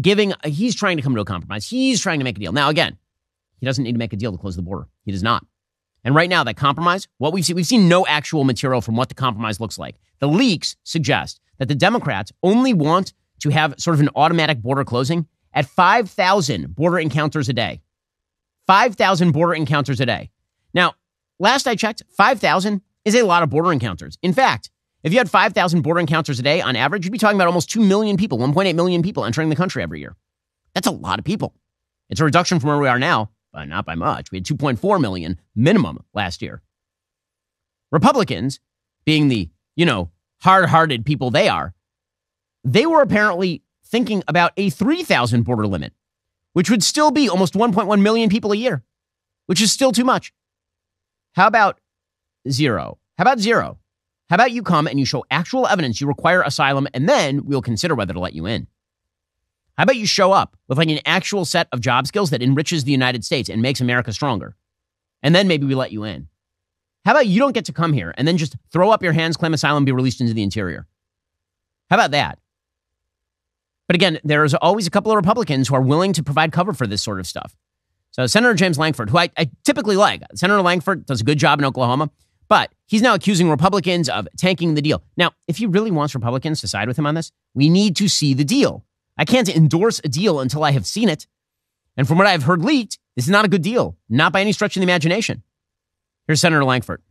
he's trying to come to a compromise. He's trying to make a deal. Now, again, he doesn't need to make a deal to close the border. He does not. And right now, that compromise, what we've seen no actual material from what the compromise looks like. The leaks suggest that the Democrats only want to have sort of an automatic border closing at 5,000 border encounters a day. 5,000 border encounters a day. Now, last I checked, 5,000 is a lot of border encounters. In fact, if you had 5,000 border encounters a day on average, you'd be talking about almost 2 million people, 1.8 million people entering the country every year. That's a lot of people. It's a reduction from where we are now, but not by much. We had 2.4 million minimum last year. Republicans, being the, hard-hearted people they are, they were apparently thinking about a 3,000 border limit, which would still be almost 1.1 million people a year, which is still too much. How about zero? How about zero? How about you come and you show actual evidence you require asylum, and then we'll consider whether to let you in? How about you show up with like an actual set of job skills that enriches the United States and makes America stronger? And then maybe we let you in. How about you don't get to come here and then just throw up your hands, claim asylum, be released into the interior? How about that? But again, there's always a couple of Republicans who are willing to provide cover for this sort of stuff. So Senator James Lankford, who I typically like, Senator Lankford does a good job in Oklahoma, but he's now accusing Republicans of tanking the deal. Now, if he really wants Republicans to side with him on this, we need to see the deal. I can't endorse a deal until I have seen it. And from what I've heard leaked, this is not a good deal, not by any stretch of the imagination. Here's Senator Lankford.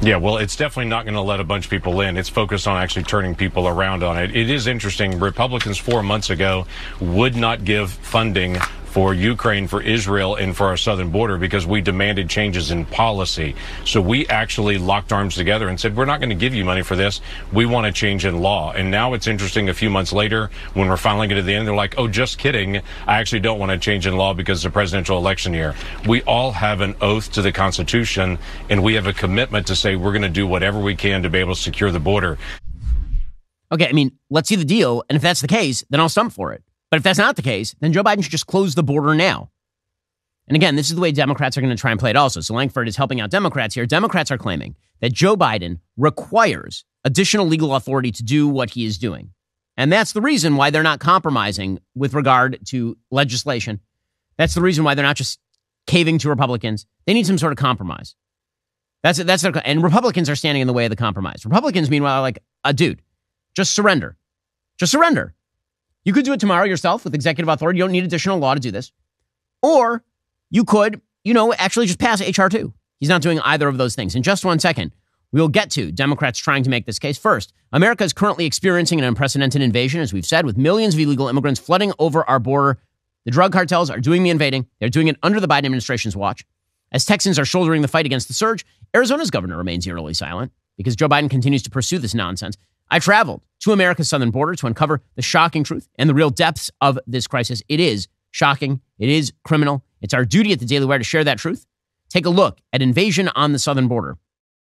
Yeah, well, it's definitely not going to let a bunch of people in. It's focused on actually turning people around on it. It is interesting. Republicans 4 months ago would not give funding for Ukraine, for Israel, and for our southern border because we demanded changes in policy. So we actually locked arms together and said, we're not going to give you money for this. We want a change in law. And now it's interesting, a few months later, when we're finally getting to the end, they're like, oh, just kidding. I actually don't want a change in law because it's a presidential election year. We all have an oath to the Constitution, and we have a commitment to say we're going to do whatever we can to be able to secure the border. Okay, I mean, let's see the deal. And if that's the case, then I'll stump for it. But if that's not the case, then Joe Biden should just close the border now. And again, this is the way Democrats are going to try and play it also. So Lankford is helping out Democrats here. Democrats are claiming that Joe Biden requires additional legal authority to do what he is doing. And that's the reason why they're not compromising with regard to legislation. That's the reason why they're not just caving to Republicans. They need some sort of compromise. That's their, and Republicans are standing in the way of the compromise. Republicans, meanwhile, are like, dude, just surrender. Just surrender. You could do it tomorrow yourself with executive authority. You don't need additional law to do this. Or you could, actually just pass H.R. 2. He's not doing either of those things. In just 1 second, we'll get to Democrats trying to make this case. First, America is currently experiencing an unprecedented invasion, as we've said, with millions of illegal immigrants flooding over our border. The drug cartels are doing the invading. They're doing it under the Biden administration's watch. As Texans are shouldering the fight against the surge, Arizona's governor remains eerily silent because Joe Biden continues to pursue this nonsense. I traveled to America's southern border to uncover the shocking truth and the real depths of this crisis. It is shocking. It is criminal. It's our duty at the Daily Wire to share that truth. Take a look at invasion on the southern border.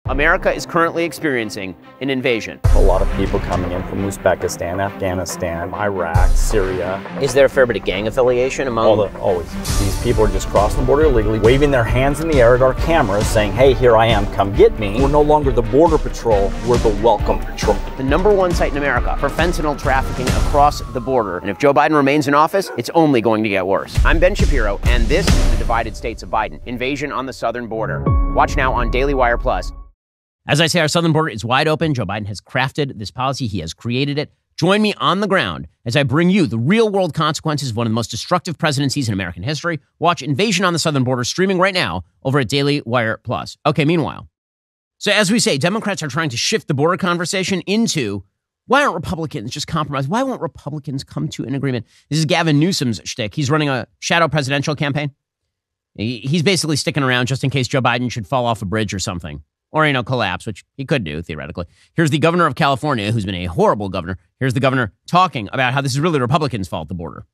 America is currently experiencing an invasion. A lot of people coming in from Uzbekistan, Afghanistan, Iraq, Syria. Is there a fair bit of gang affiliation among? Always. These people are just crossing the border illegally, waving their hands in the air at our cameras, saying, hey, here I am, come get me. We're no longer the border patrol, we're the welcome patrol. The #1 site in America for fentanyl trafficking across the border. And if Joe Biden remains in office, it's only going to get worse. I'm Ben Shapiro, and this is The Divided States of Biden, Invasion on the Southern Border. Watch now on Daily Wire Plus. As I say, our southern border is wide open. Joe Biden has crafted this policy. He has created it. Join me on the ground as I bring you the real-world consequences of one of the most destructive presidencies in American history. Watch Invasion on the Southern Border streaming right now over at Daily Wire Plus. Okay, meanwhile, so as we say, Democrats are trying to shift the border conversation into why aren't Republicans just compromised? Why won't Republicans come to an agreement? This is Gavin Newsom's shtick. He's running a shadow presidential campaign. He's basically sticking around just in case Joe Biden should fall off a bridge or something. Or, collapse, which he could do, theoretically. Here's the governor of California, who's been a horrible governor. Here's the governor talking about how this is really Republicans' fault, the border.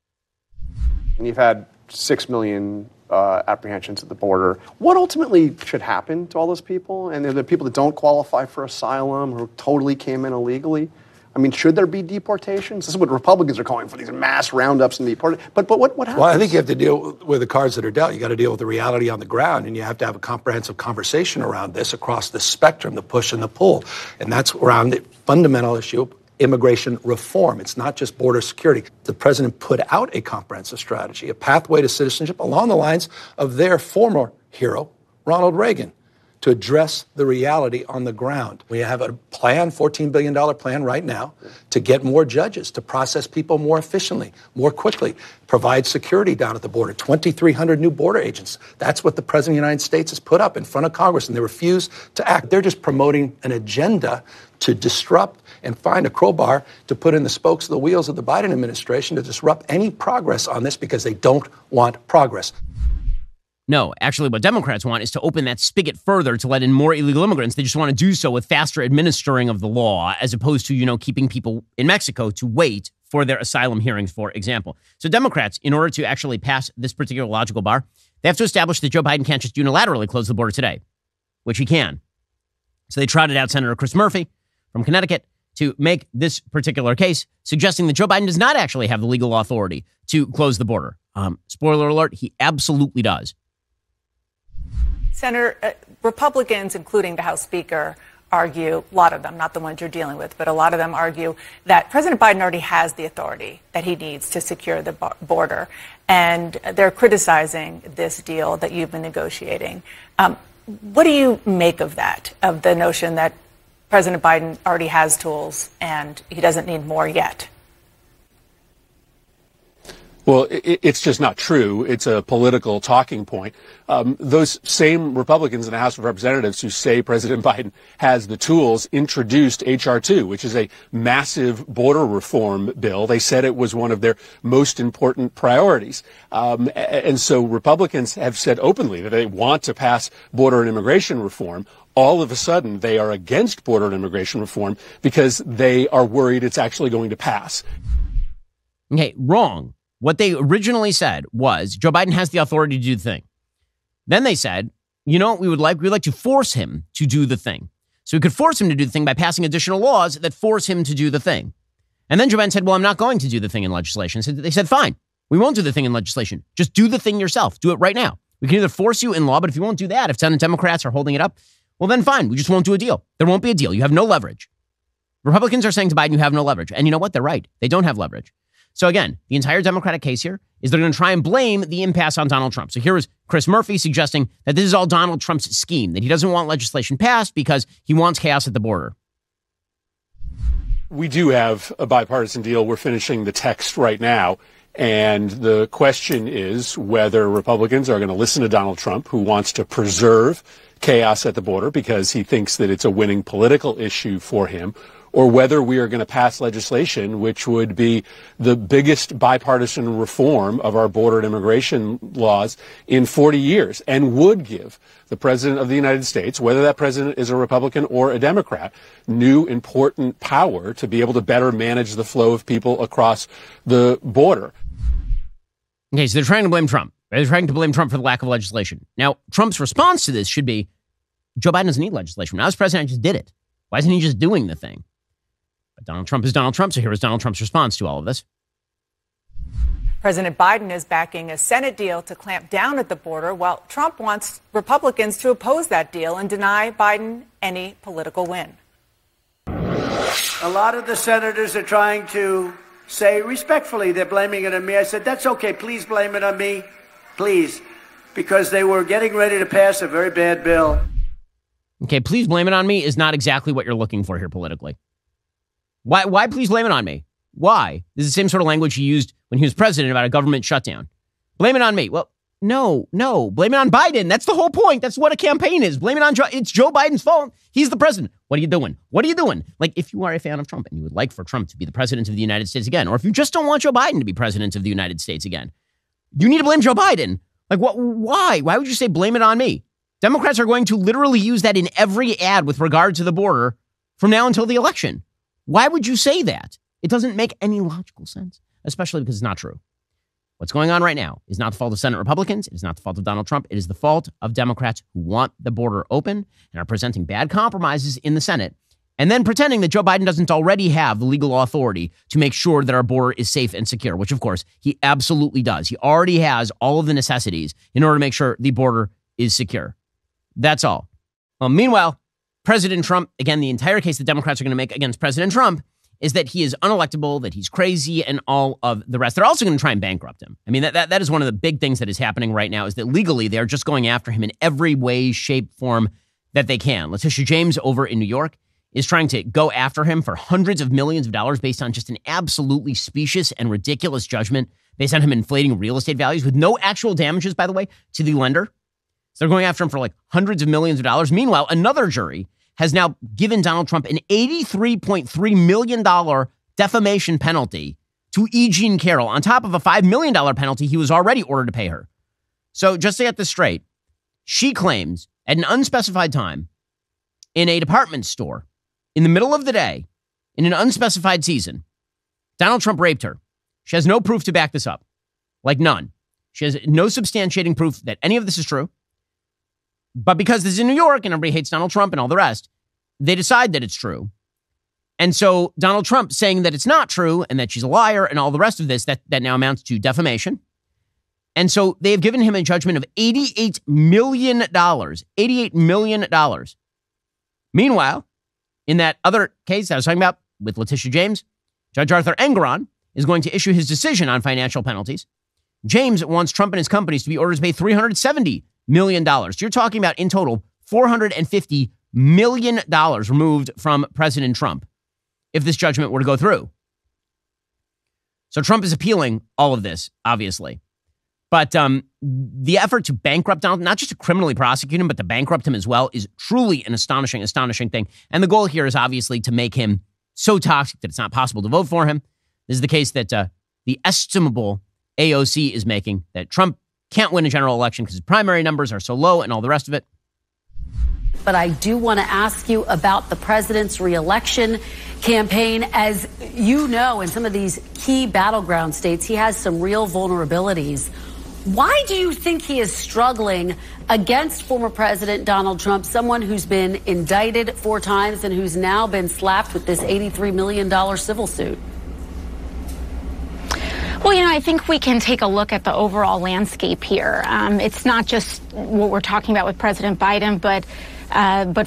And you've had 6 million apprehensions at the border. What ultimately should happen to all those people? And they're the people that don't qualify for asylum, who totally came in illegally. I mean, should there be deportations? This is what Republicans are calling for, these mass roundups and deportations. But what happens? Well, I think you have to deal with the cards that are dealt. You got to deal with the reality on the ground, and you have to have a comprehensive conversation around this across the spectrum, the push and the pull. And that's around the fundamental issue of immigration reform. It's not just border security. The president put out a comprehensive strategy, a pathway to citizenship along the lines of their former hero, Ronald Reagan, to address the reality on the ground. We have a plan, $14 billion plan right now, to get more judges, to process people more efficiently, more quickly, provide security down at the border, 2,300 new border agents. That's what the President of the United States has put up in front of Congress, and they refuse to act. They're just promoting an agenda to disrupt and find a crowbar to put in the spokes of the wheels of the Biden administration to disrupt any progress on this because they don't want progress. No, actually what Democrats want is to open that spigot further to let in more illegal immigrants. They just want to do so with faster administering of the law as opposed to, keeping people in Mexico to wait for their asylum hearings, for example. So Democrats, in order to actually pass this particular logical bar, they have to establish that Joe Biden can't just unilaterally close the border today, which he can. So they trotted out Senator Chris Murphy from Connecticut to make this particular case, suggesting that Joe Biden does not actually have the legal authority to close the border. Spoiler alert, he absolutely does. Senator, Republicans, including the House Speaker, argue, a lot of them, not the ones you're dealing with, but a lot of them argue that President Biden already has the authority that he needs to secure the border. And they're criticizing this deal that you've been negotiating. What do you make of that, of the notion that President Biden already has tools and he doesn't need more yet? Well, it's just not true. It's a political talking point. Those same Republicans in the House of Representatives who say President Biden has the tools introduced H.R. 2, which is a massive border reform bill. They said it was one of their most important priorities. And so Republicans have said openly that they want to pass border and immigration reform. All of a sudden, they are against border and immigration reform because they are worried it's actually going to pass. Okay, wrong. What they originally said was Joe Biden has the authority to do the thing. Then they said, we'd like to force him to do the thing. So we could force him to do the thing by passing additional laws that force him to do the thing. And then Joe Biden said, well, I'm not going to do the thing in legislation. So they said, fine, we won't do the thing in legislation. Just do the thing yourself. Do it right now. We can either force you in law, but if you won't do that, if Senate Democrats are holding it up, well, then fine. We just won't do a deal. There won't be a deal. You have no leverage. Republicans are saying to Biden, you have no leverage. And you know what? They're right. They don't have leverage. So again, the entire Democratic case here is they're going to try and blame the impasse on Donald Trump. So here is Chris Murphy suggesting that this is all Donald Trump's scheme, that he doesn't want legislation passed because he wants chaos at the border. We do have a bipartisan deal. We're finishing the text right now. And the question is whether Republicans are going to listen to Donald Trump, who wants to preserve chaos at the border because he thinks that it's a winning political issue for him, or whether we are going to pass legislation, which would be the biggest bipartisan reform of our border and immigration laws in 40 years and would give the president of the United States, whether that president is a Republican or a Democrat, new important power to be able to better manage the flow of people across the border. Okay, so they're trying to blame Trump. They're trying to blame Trump for the lack of legislation. Now, Trump's response to this should be, Joe Biden doesn't need legislation. When I was president, I just did it. Why isn't he just doing the thing? But Donald Trump is Donald Trump, so here is Donald Trump's response to all of this. President Biden is backing a Senate deal to clamp down at the border, while Trump wants Republicans to oppose that deal and deny Biden any political win. A lot of the senators are trying to say respectfully they're blaming it on me. I said, that's okay. Please blame it on me, please, because they were getting ready to pass a very bad bill. Okay, please blame it on me is not exactly what you're looking for here politically. Why please blame it on me? Why? This is the same sort of language he used when he was president about a government shutdown. Blame it on me. Well, no. Blame it on Biden. That's the whole point. That's what a campaign is. Blame it on Joe. It's Joe Biden's fault. He's the president. What are you doing? Like, if you are a fan of Trump and you would like for Trump to be the president of the United States again, or if you just don't want Joe Biden to be president of the United States again, you need to blame Joe Biden. Like, what? Why? Why would you say blame it on me? Democrats are going to literally use that in every ad with regard to the border from now until the election. Why would you say that? It doesn't make any logical sense, especially because it's not true. What's going on right now is not the fault of Senate Republicans. It is not the fault of Donald Trump. It is the fault of Democrats who want the border open and are presenting bad compromises in the Senate and then pretending that Joe Biden doesn't already have the legal authority to make sure that our border is safe and secure, which, of course, he absolutely does. He already has all of the necessities in order to make sure the border is secure. That's all. Well, meanwhile, President Trump, again, the entire case the Democrats are going to make against President Trump is that he is unelectable, that he's crazy, and all of the rest. They're also going to try and bankrupt him. I mean, that is one of the big things that is happening right now is that legally they are just going after him in every way, shape, form that they can. Letitia James over in New York is trying to go after him for hundreds of millions of dollars based on just an absolutely specious and ridiculous judgment based on him inflating real estate values with no actual damages, by the way, to the lender. So they're going after him for like hundreds of millions of dollars. Meanwhile, another jury has now given Donald Trump an $83.3 million defamation penalty to E. Jean Carroll on top of a $5 million penalty he was already ordered to pay her. So just to get this straight, she claims at an unspecified time in a department store in the middle of the day in an unspecified season, Donald Trump raped her. She has no proof to back this up, like none. She has no substantiating proof that any of this is true. But because this is in New York and everybody hates Donald Trump and all the rest, they decide that it's true. And so Donald Trump saying that it's not true and that she's a liar and all the rest of this, that now amounts to defamation. And so they have given him a judgment of $88 million, $88 million. Meanwhile, in that other case I was talking about with Letitia James, Judge Arthur Engeron is going to issue his decision on financial penalties. James wants Trump and his companies to be ordered to pay $370 million. You're talking about, in total, $450 million removed from President Trump if this judgment were to go through. So Trump is appealing all of this, obviously. But the effort to bankrupt Donald, not just to criminally prosecute him, but to bankrupt him as well, is truly an astonishing, astonishing thing. And the goal here is obviously to make him so toxic that it's not possible to vote for him. This is the case that the estimable AOC is making, that Trump can't win a general election because his primary numbers are so low and all the rest of it. But I do want to ask you about the president's reelection campaign. As you know, in some of these key battleground states, he has some real vulnerabilities. Why do you think he is struggling against former President Donald Trump, someone who's been indicted 4 times and who's now been slapped with this $83 million civil suit? Well, you know, I think we can take a look at the overall landscape here. It's not just what we're talking about with President Biden, but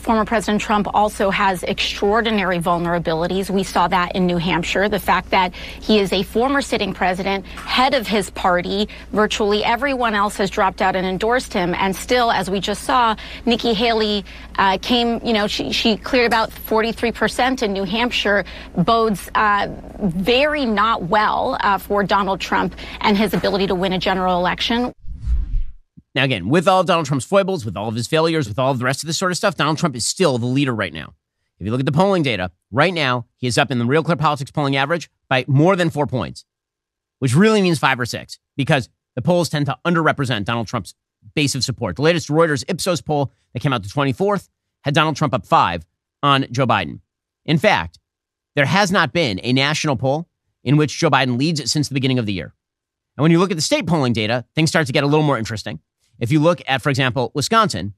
former President Trump also has extraordinary vulnerabilities. We saw that in New Hampshire. The fact that he is a former sitting president, head of his party, virtually everyone else has dropped out and endorsed him. And still, as we just saw, Nikki Haley came, you know, she cleared about 43% in New Hampshire, bodes very not well for Donald Trump and his ability to win a general election. Now, again, with all of Donald Trump's foibles, with all of his failures, with all of the rest of this sort of stuff, Donald Trump is still the leader right now. If you look at the polling data, right now, he is up in the Real Clear Politics polling average by more than 4 points, which really means 5 or 6, because the polls tend to underrepresent Donald Trump's base of support. The latest Reuters Ipsos poll that came out the 24th had Donald Trump up 5 on Joe Biden. In fact, there has not been a national poll in which Joe Biden leads since the beginning of the year. And when you look at the state polling data, things start to get a little more interesting. If you look at, for example, Wisconsin,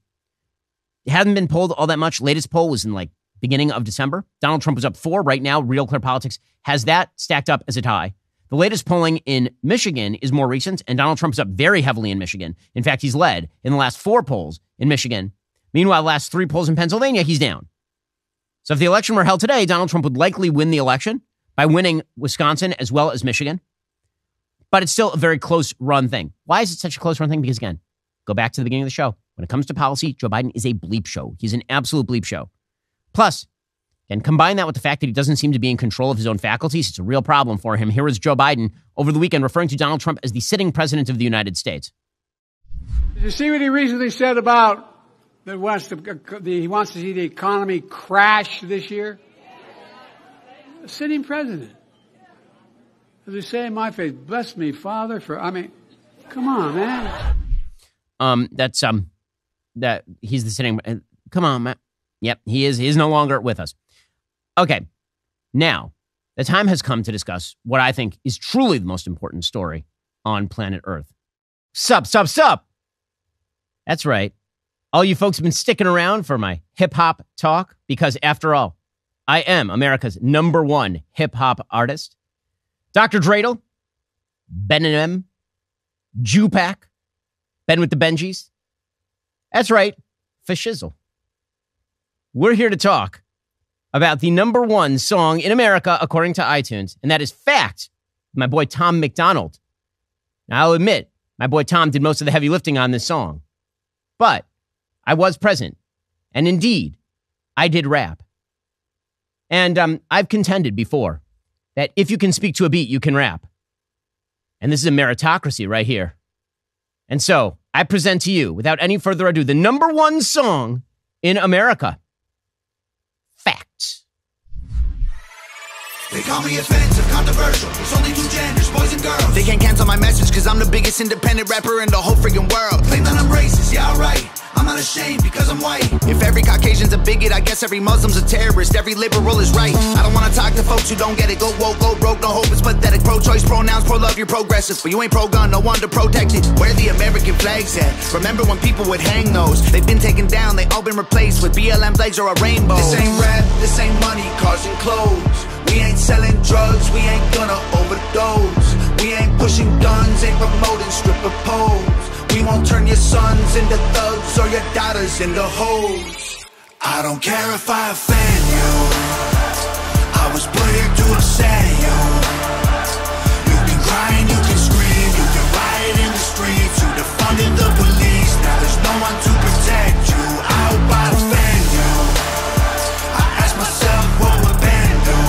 it hadn't been polled all that much. Latest poll was in beginning of December. Donald Trump was up 4 right now. Real Clear Politics has that stacked up as a tie. The latest polling in Michigan is more recent, and Donald Trump's up very heavily in Michigan. In fact, he's led in the last 4 polls in Michigan. Meanwhile, the last 3 polls in Pennsylvania, he's down. So if the election were held today, Donald Trump would likely win the election by winning Wisconsin as well as Michigan. But it's still a very close run thing. Why is it such a close run thing? Because, again, go back to the beginning of the show. When it comes to policy, Joe Biden is a bleep show. He's an absolute bleep show. Plus, and combine that with the fact that he doesn't seem to be in control of his own faculties. It's a real problem for him. Here is Joe Biden over the weekend referring to Donald Trump as the sitting president of the United States. Did you see what he recently said about that he wants to see the economy crash this year? A sitting president. As they say in my faith, bless me, Father, come on, man. That he's the sitting. Come on, man. Yep, he is. He is no longer with us. Okay, now the time has come to discuss what I think is truly the most important story on planet Earth. Sup. That's right. All you folks have been sticking around for my hip hop talk because, after all, I am America's #1 hip hop artist. Dr. Dreidel, Ben and M, Jupac. Ben with the Benjis. That's right, Fashizzle. We're here to talk about the #1 song in America, according to iTunes, and that is Fact, my boy Tom McDonald. Now, I'll admit, my boy Tom did most of the heavy lifting on this song, but I was present, and indeed, I did rap. And I've contended before that if you can speak to a beat, you can rap. And this is a meritocracy right here. And so, I present to you, without any further ado, the #1 song in America, Facts. They call me offensive, controversial, it's only two genders, boys and girls. They can't cancel my message cause I'm the biggest independent rapper in the whole friggin' world. Claim that I'm racist, yeah alright, I'm not ashamed because I'm white. If every Caucasian's a bigot, I guess every Muslim's a terrorist. Every liberal is right. I don't wanna talk to folks who don't get it. Go woke, go broke, no hope, it's pathetic. Pro-choice, pronouns, pro-love, you're progressive, but you ain't pro-gun, no wonder protected. Where the American flag's at? Remember when people would hang those? They've been taken down, they all been replaced with BLM flags or a rainbow. This ain't rap, this ain't money, cars and clothes. We ain't selling drugs, we ain't gonna overdose. We ain't pushing guns, ain't promoting stripper poles. We won't turn your sons into thugs or your daughters into hoes. I don't care if I offend you, I was put here to upset you. You can cry and you can scream, you can riot in the streets. You defunded the police, now there's no one to protect you. I hope I offend you, I ask myself what would Ben do.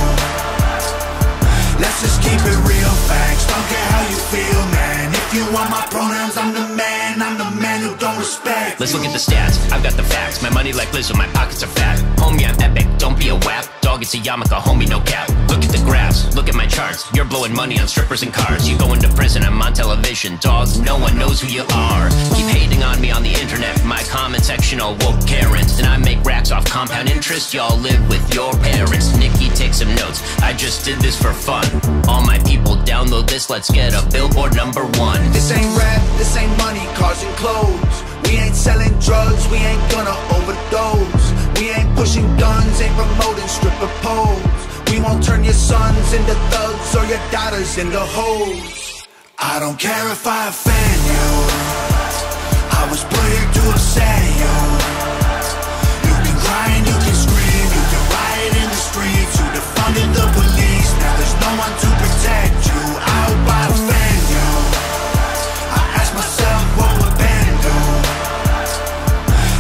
Let's just keep it real, facts, don't care how you feel, man. If you want my pronouns, I'm the man who don't respect. Let's look at the stats, I've got the facts. My money like lizard, my pockets are fat. Homie, I'm epic, don't be a whap. Dog, it's a yarmulke, homie, no cap. Look at the graphs, look at my charts. You're blowing money on strippers and cars. You go into prison, I'm on television. Dog, no one knows who you are. Keep hating on me on the internet. My comment section all woke Karens. And I make racks off compound interest. Y'all live with your parents. Nikki, take some notes, I just did this for fun. All my people, download this, let's get a billboard #1. This ain't rap, this ain't money, cars and clothes. We ain't selling drugs, we ain't gonna overdose. We ain't pushing guns, ain't promoting stripper poles. We won't turn your sons into thugs or your daughters into hoes. I don't care if I offend you, I was put here to upset you. You can cry and you can scream, you can riot in the streets. You defunded the police, now there's no one to protect you. I hope I offend you, I ask myself what would Ben do.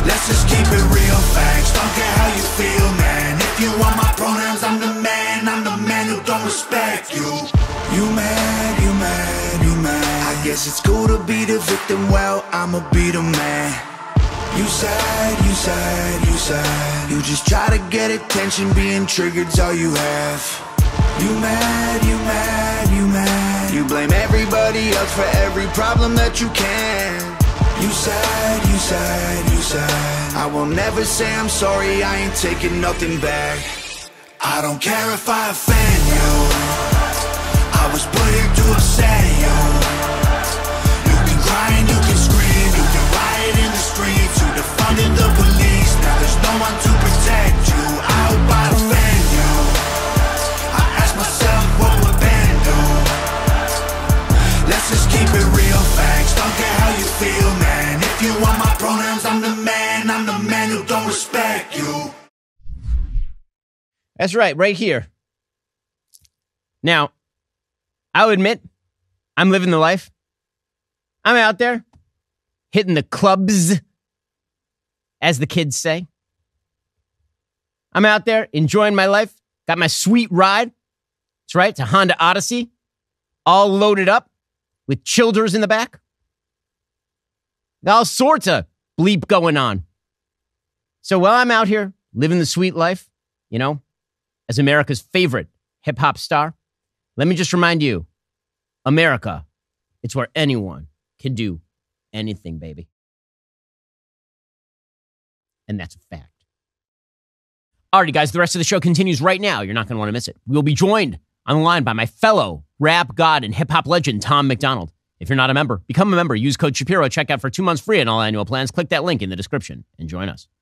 Let's just keep it real, facts, don't care how you feel, man. If you want my pronouns, I'm the man who don't respect you. You mad, you mad, you mad, I guess it's cool to be the victim, well, I'ma be the man. You sad, you sad, you sad, you just try to get attention, being triggered's all you have. You mad, you mad, you mad, you blame everybody else for every problem that you can. You sad, you sad, you sad, I will never say I'm sorry, I ain't taking nothing back. I don't care if I offend you, I was put here to upset you. You can cry and you can scream, you can riot in the streets. You defunded the police, now there's no one to protect you. I hope I offend you, myself, what would Ben do? Let's just keep it real, facts, don't care how you feel, man. If you want my pronouns, I'm the man who don't respect you. That's right, right here. Now, I'll admit, I'm living the life. I'm out there, hitting the clubs, as the kids say. I'm out there, enjoying my life, got my sweet ride. That's right, it's a Honda Odyssey, all loaded up with Childers in the back. All sorts of bleep going on. So while I'm out here living the sweet life, you know, as America's favorite hip-hop star, let me just remind you, America, it's where anyone can do anything, baby. And that's a fact. Alrighty, guys, the rest of the show continues right now. You're not going to want to miss it. We'll be joined on the line by my fellow rap god and hip-hop legend, Tom McDonald. If you're not a member, become a member. Use code Shapiro. Check out for 2 months free on all annual plans. Click that link in the description and join us.